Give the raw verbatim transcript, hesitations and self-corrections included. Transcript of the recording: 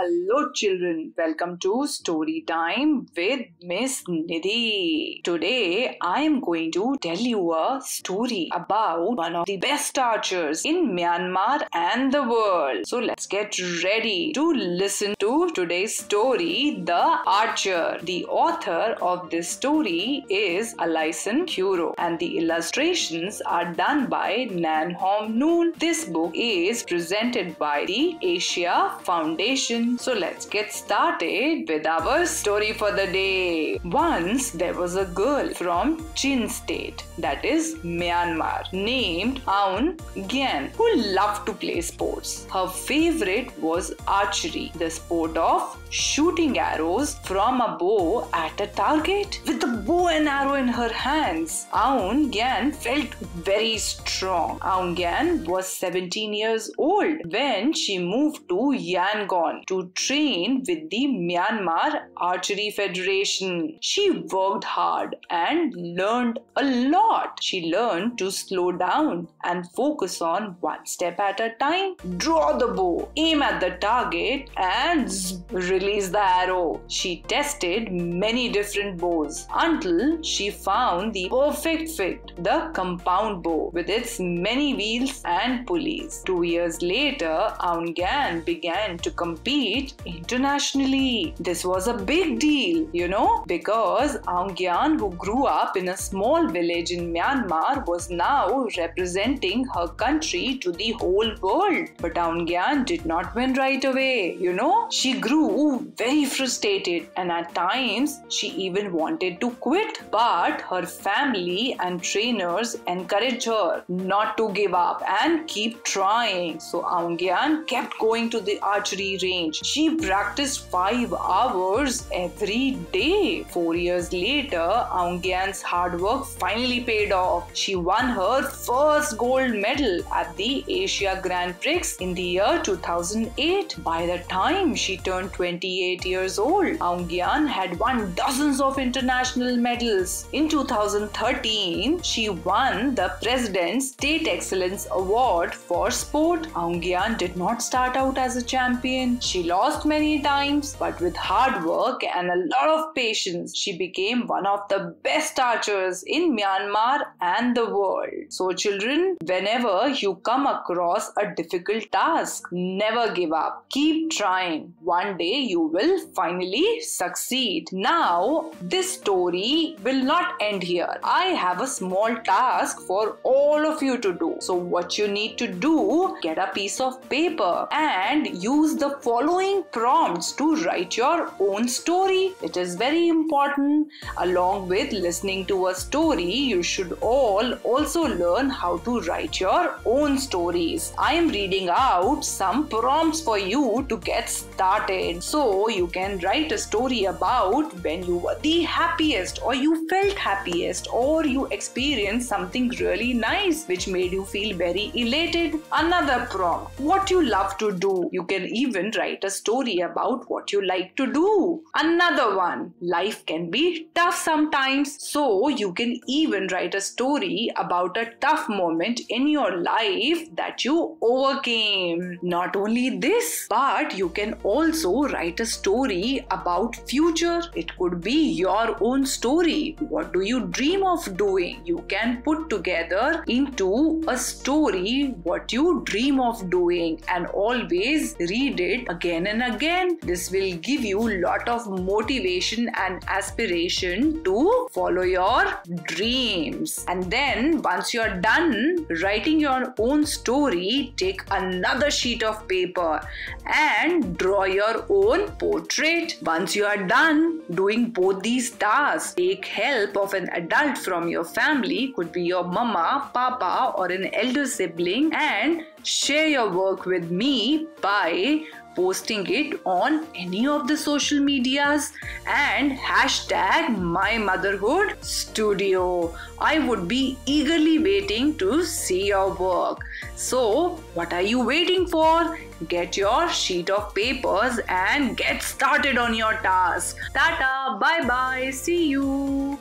Hello children, welcome to Story Time with Miss Nidhi. Today I am going to tell you a story about one of the best archers in Myanmar and the world. So let's get ready to listen to today's story, The Archer. The author of this story is Alyson Curro and the illustrations are done by Nan Hom Noon. This book is presented by the Asia Foundation. So let's get started with our story for the day. Once there was a girl from Chin State, that is Myanmar, named Aung Ngeain, who loved to play sports. Her favorite was archery, the sport of shooting arrows from a bow at a target. With the bow and arrow in her hands, Aung Ngeain felt very strong. Aung Ngeain was seventeen years old when she moved to Yangon to train with the Myanmar Archery Federation. She worked hard and learned a lot. She learned to slow down and focus on one step at a time. Draw the bow, aim at the target, and release the arrow. She tested many different bows until she found the perfect fit, the compound bow with its many wheels and pulleys. Two years later, Aung Ngeain began to compete internationally. This was a big deal, you know, because Aung Ngeain, who grew up in a small village in Myanmar, was now representing her country to the whole world. But Aung Ngeain did not win right away, you know. She grew very frustrated and at times she even wanted to quit. But her family and trainers encouraged her not to give up and keep trying. So Aung Ngeain kept going to the archery range. She practiced five hours every day. Four years later, Aung Ngeain's hard work finally paid off. She won her first gold medal at the Asia Grand Prix in the year two thousand eight. By the time she turned twenty-eight years old, Aung Ngeain had won dozens of international medals. In two thousand thirteen, she won the President's State Excellence Award for Sport. Aung Ngeain did not start out as a champion. She lost many times, but with hard work and a lot of patience, she became one of the best archers in Myanmar and the world. So children, whenever you come across a difficult task, never give up. Keep trying. One day you will finally succeed. Now, this story will not end here. I have a small task for all of you to do. So what you need to do, get a piece of paper and use the following prompts to write your own story. It is very important. Along with listening to a story, you should all also learn how to write your own stories. I am reading out some prompts for you to get started. So you can write a story about when you were the happiest or you felt happiest or you experienced something really nice which made you feel very elated. Another prompt, what you love to do. You can even write a story about what you like to do. Another one, life can be tough sometimes. So you can even write a story about a tough moment in your life that you overcame. Not only this, but you can also write a story about future. It could be your own story. What do you dream of doing? You can put together into a story what you dream of doing and always read it again and again. This will give you a lot of motivation and aspiration to follow your dreams. And then once you're done writing your own story, take another sheet of paper and draw your own portrait. Once you are done doing both these tasks, take help of an adult from your family, could be your mama, papa or an elder sibling, and share your work with me by posting it on any of the social medias and hashtag My Motherhood Studio. I would be eagerly waiting to see your work. So what are you waiting for? Get your sheet of papers and get started on your task. Tata, bye bye, see you.